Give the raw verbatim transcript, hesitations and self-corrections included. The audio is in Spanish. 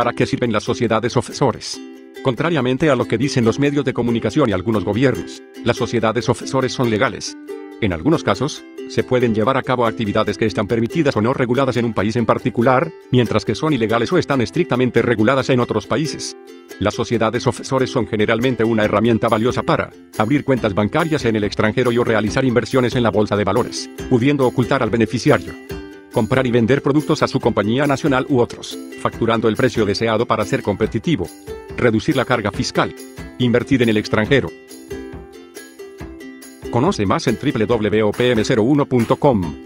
¿para qué sirven las sociedades ofensores? Contrariamente a lo que dicen los medios de comunicación y algunos gobiernos, las sociedades ofensores son legales. En algunos casos, se pueden llevar a cabo actividades que están permitidas o no reguladas en un país en particular, mientras que son ilegales o están estrictamente reguladas en otros países. Las sociedades ofensores son generalmente una herramienta valiosa para abrir cuentas bancarias en el extranjero y o realizar inversiones en la bolsa de valores, pudiendo ocultar al beneficiario, comprar y vender productos a su compañía nacional u otros, facturando el precio deseado para ser competitivo, reducir la carga fiscal, invertir en el extranjero. Conoce más en doble u doble u doble u punto o p m cero uno punto com.